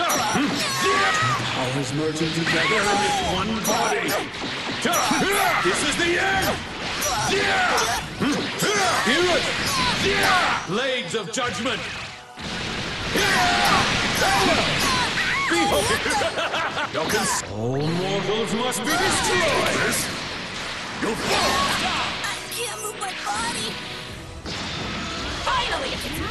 All his merging together in one body. This is the end. Hear it. Blades of judgment. All mortals must be destroyed. You fall. I can't move my body. Finally, it's